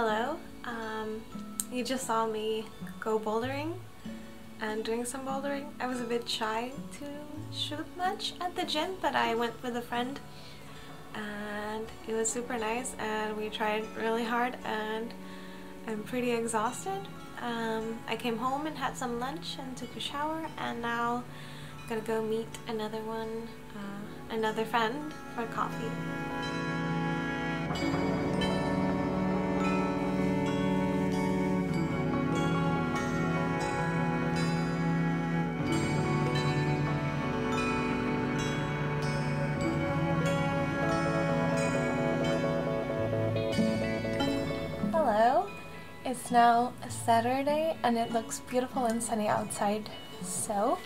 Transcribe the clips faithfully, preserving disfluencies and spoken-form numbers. Hello, um, you just saw me go bouldering and doing some bouldering. I was a bit shy to shoot much at the gym, but I went with a friend and it was super nice and we tried really hard and I'm pretty exhausted. Um, I came home and had some lunch and took a shower and now I'm gonna go meet another one, uh, another friend for coffee. It's now Saturday and it looks beautiful and sunny outside, so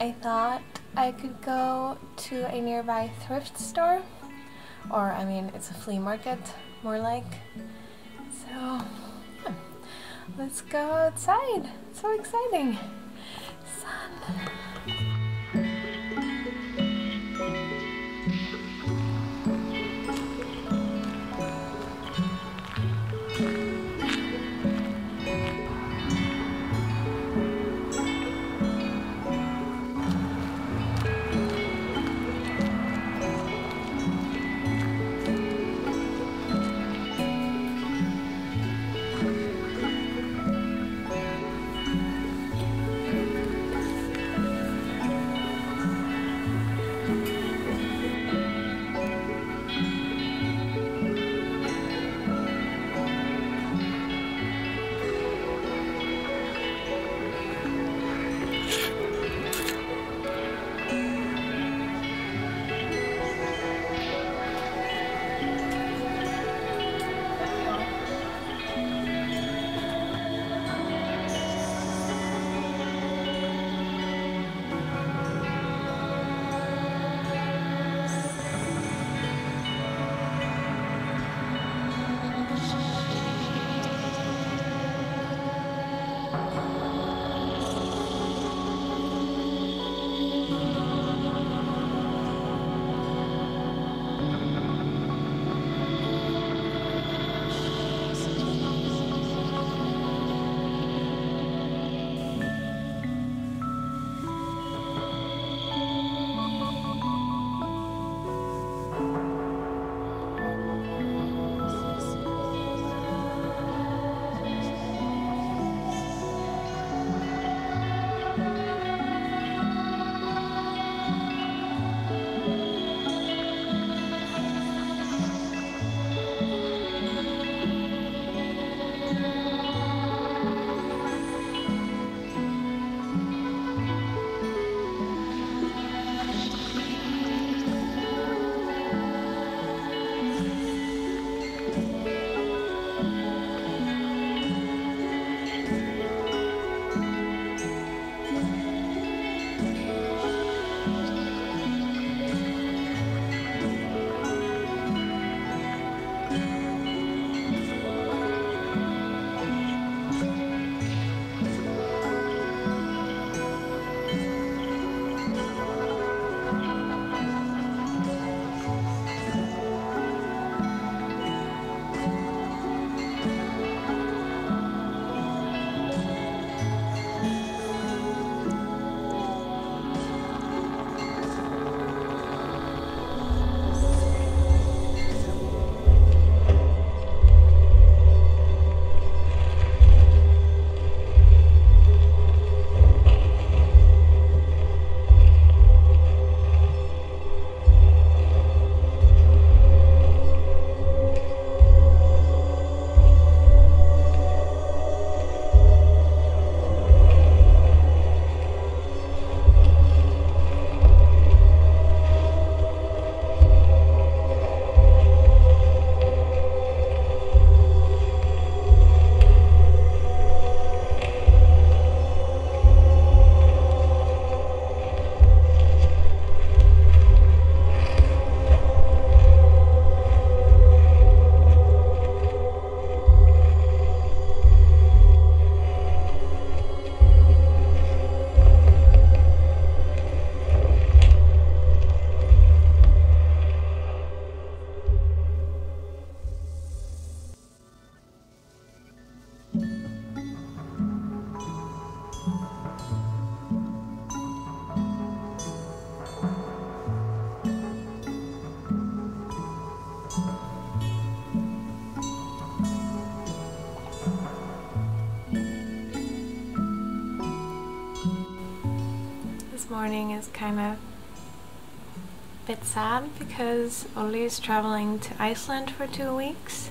I thought I could go to a nearby thrift store, or I mean it's a flea market more like, so yeah. Let's go outside. It's so exciting. Sun. this morning is kind of a bit sad because Oli is traveling to Iceland for two weeks.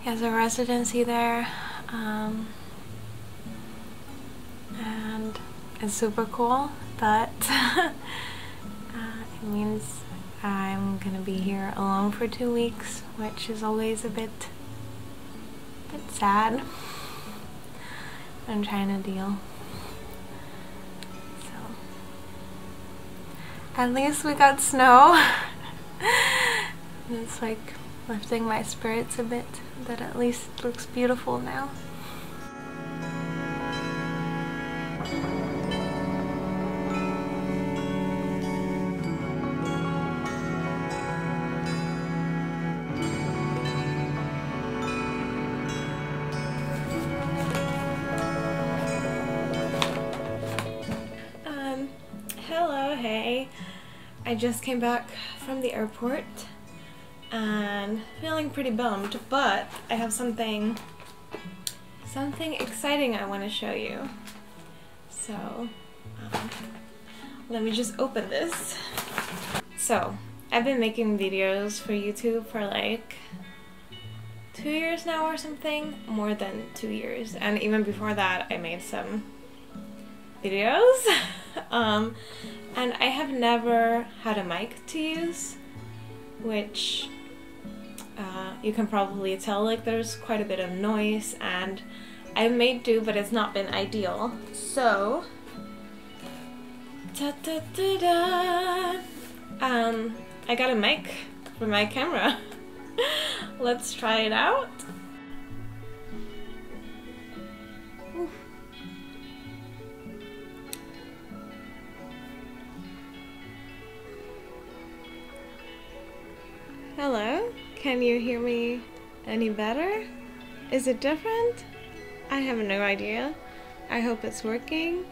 He has a residency there, um, and it's super cool, but uh, it means I'm gonna be here alone for two weeks, which is always a bit, a bit sad. I'm trying to deal. So, at least we got snow. It's like lifting my spirits a bit, that at least it looks beautiful now. I just came back from the airport and feeling pretty bummed, but I have something something exciting I want to show you. So um, let me just open this. So I've been making videos for YouTube for like two years now or something, more than two years, and even before that I made some videos. um, And I have never had a mic to use, which uh, you can probably tell, like there's quite a bit of noise and I made do, but it's not been ideal. So, da, da, da, da. Um, I got a mic for my camera. Let's try it out. Oof. Hello, can you hear me any better? Is it different? I have no idea. I hope it's working.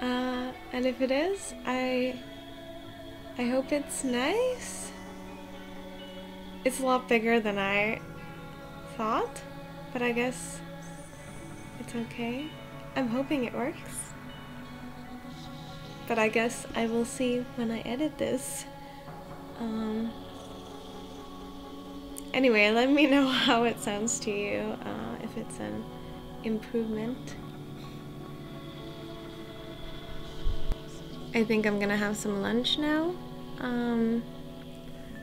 Uh, and if it is, I I hope it's nice. It's a lot bigger than I thought, but I guess it's okay. I'm hoping it works. But I guess I will see when I edit this. Um, Anyway, let me know how it sounds to you, uh, if it's an improvement. I think I'm gonna have some lunch now. Um,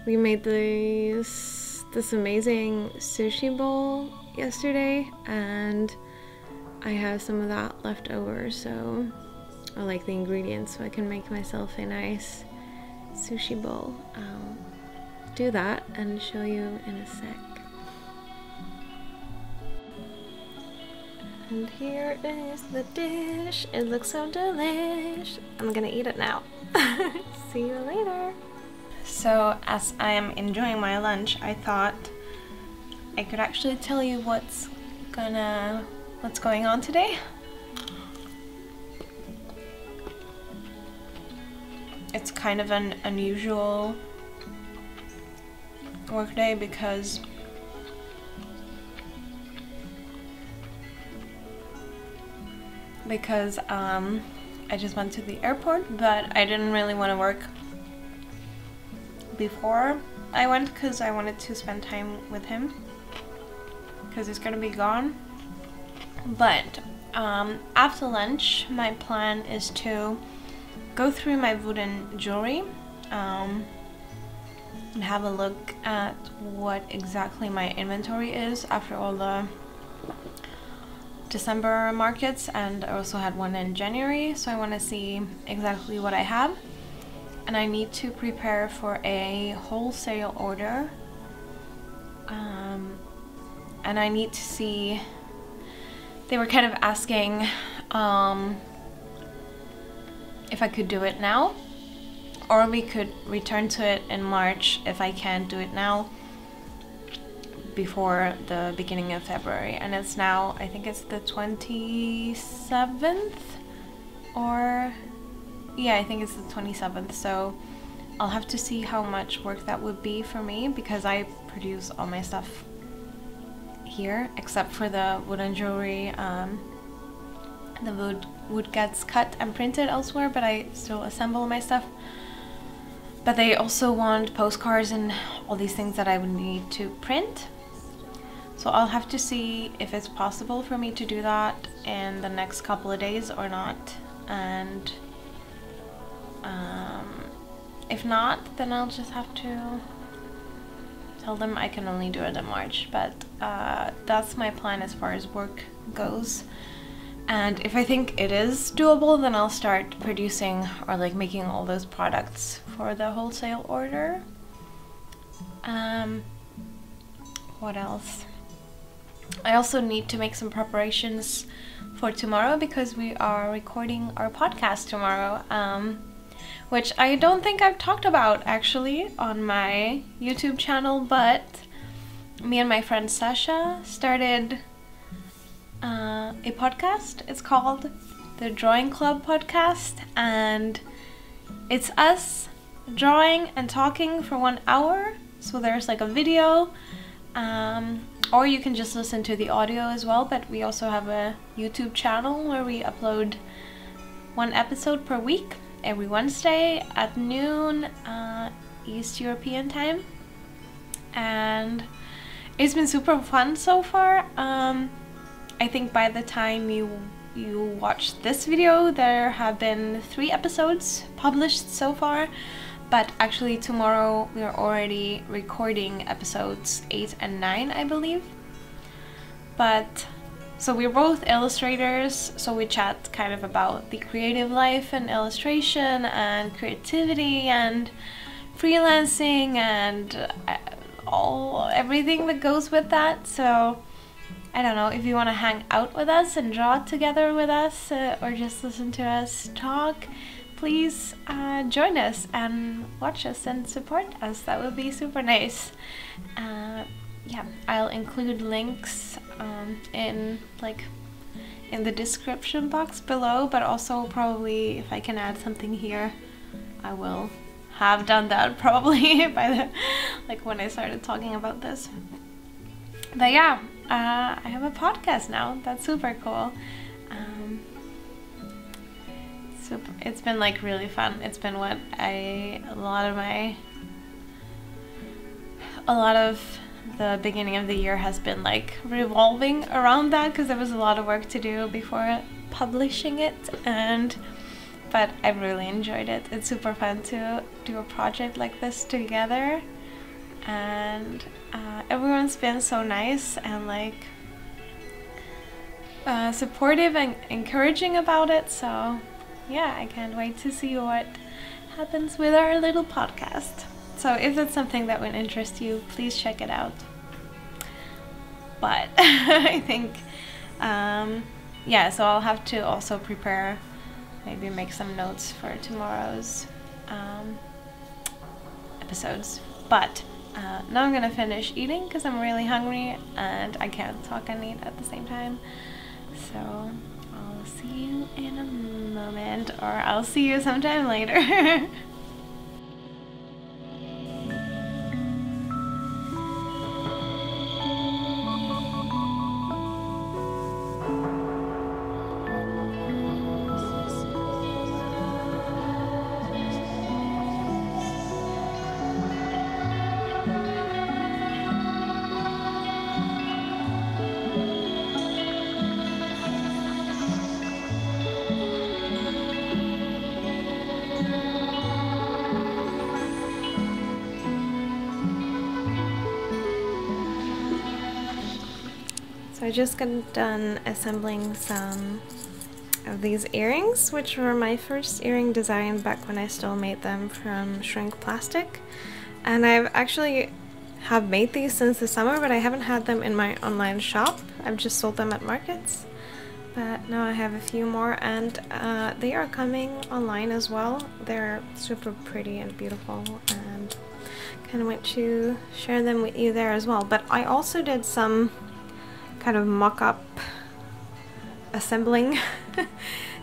we made this, this amazing sushi bowl yesterday, and I have some of that left over, so I like the ingredients, so I can make myself a nice sushi bowl. Um, do that and show you in a sec. And here is the dish. It looks so delish. I'm gonna eat it now. See you later. So as I am enjoying my lunch, I thought I could actually tell you what's gonna what's going on today. It's kind of an unusual work day because because um, I just went to the airport, but I didn't really want to work before I went because I wanted to spend time with him because he's gonna be gone. But um, after lunch my plan is to go through my wooden jewelry um, and have a look at what exactly my inventory is after all the December markets, and I also had one in January, so I want to see exactly what I have. And I need to prepare for a wholesale order, um, and I need to see, they were kind of asking um, if I could do it now, or we could return to it in March if I can't do it now before the beginning of February. And it's now, I think it's the twenty-seventh, or yeah, I think it's the twenty-seventh, so I'll have to see how much work that would be for me because I produce all my stuff here except for the wooden jewelry um, The wood, wood gets cut and printed elsewhere, but I still assemble my stuff. But they also want postcards and all these things that I would need to print. So I'll have to see if it's possible for me to do that in the next couple of days or not. And um, if not, then I'll just have to tell them I can only do it in March. But uh, that's my plan as far as work goes. And if I think it is doable, then I'll start producing or like making all those products for the wholesale order. Um, what else? I also need to make some preparations for tomorrow because we are recording our podcast tomorrow, um, which I don't think I've talked about actually on my YouTube channel, but me and my friend Sasha started Uh, a podcast. It's called The Drawing Club Podcast, and it's us drawing and talking for one hour. So there's like a video, um, or you can just listen to the audio as well, but we also have a YouTube channel where we upload one episode per week every Wednesday at noon uh, East European time, and it's been super fun so far. Um, I think by the time you you watch this video, there have been three episodes published so far, but actually tomorrow we are already recording episodes eight and nine, I believe. But so we're both illustrators, so we chat kind of about the creative life and illustration and creativity and freelancing and all everything that goes with that. So I don't know, if you want to hang out with us and draw together with us, uh, or just listen to us talk, please uh, join us and watch us and support us. That would be super nice. Uh, yeah, I'll include links um, in like in the description box below, but also probably if I can add something here, I will have done that probably by the like when I started talking about this. But yeah. Uh, I have a podcast now. That's super cool. Um, super, it's been like really fun. It's been what I a lot of my a lot of the beginning of the year has been like revolving around that, because there was a lot of work to do before publishing it, and but I really enjoyed it. It's super fun to do a project like this together, and uh, everyone's been so nice and like uh, supportive and encouraging about it. So yeah, I can't wait to see what happens with our little podcast. So if that's something that would interest you, please check it out. But I think um, yeah, so I'll have to also prepare, maybe make some notes for tomorrow's um, episodes. But Uh, now I'm gonna finish eating because I'm really hungry and I can't talk and eat at the same time. So I'll see you in a moment, or I'll see you sometime later. I just got done assembling some of these earrings, which were my first earring design back when I still made them from shrink plastic. And I've actually have made these since the summer, but I haven't had them in my online shop. I've just sold them at markets. But now I have a few more, and uh, they are coming online as well. They're super pretty and beautiful, and kind of want to share them with you there as well. But I also did some kind of mock-up assembling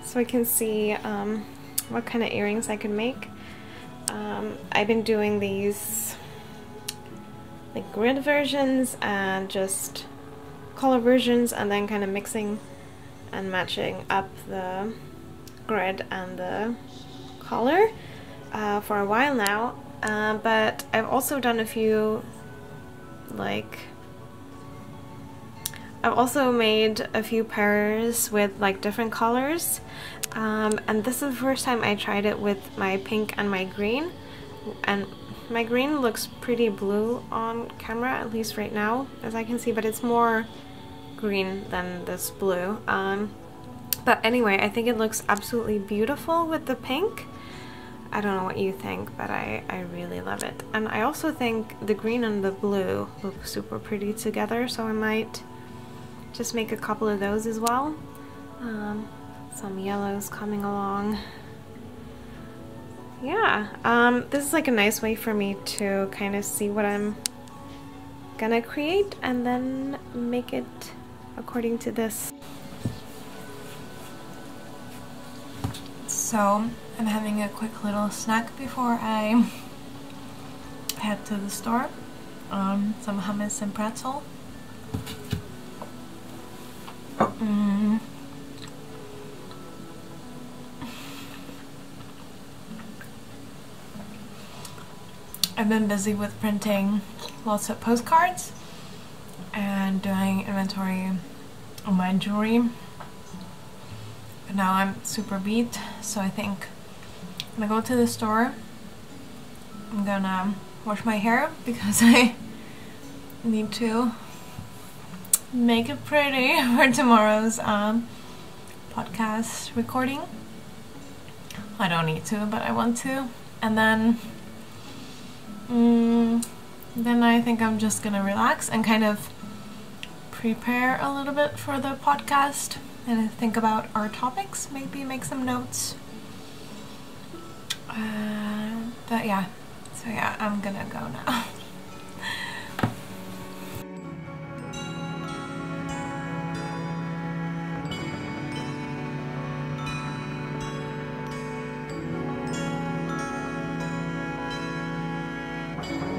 so I can see um, what kind of earrings I can make. Um, I've been doing these like grid versions and just color versions, and then kind of mixing and matching up the grid and the color uh, for a while now, uh, but I've also done a few, like, I've also made a few pairs with like different colors, um, and this is the first time I tried it with my pink and my green, and my green looks pretty blue on camera, at least right now, as I can see, but it's more green than this blue. Um, but anyway, I think it looks absolutely beautiful with the pink. I don't know what you think, but I, I really love it. And I also think the green and the blue look super pretty together, so I might just make a couple of those as well. Um, some yellows coming along. Yeah, um, this is like a nice way for me to kind of see what I'm gonna create and then make it according to this. So I'm having a quick little snack before I head to the store. Um, some hummus and pretzel. Mm. I've been busy with printing lots of postcards and doing inventory on my jewelry, but now I'm super beat, so I think I'm gonna go to the store. I'm gonna wash my hair because I need to make it pretty for tomorrow's um, podcast recording. I don't need to, but I want to. And then Mm, then I think I'm just gonna relax and kind of prepare a little bit for the podcast and think about our topics, maybe make some notes. Uh, but yeah, so yeah, I'm gonna go now. Thank you.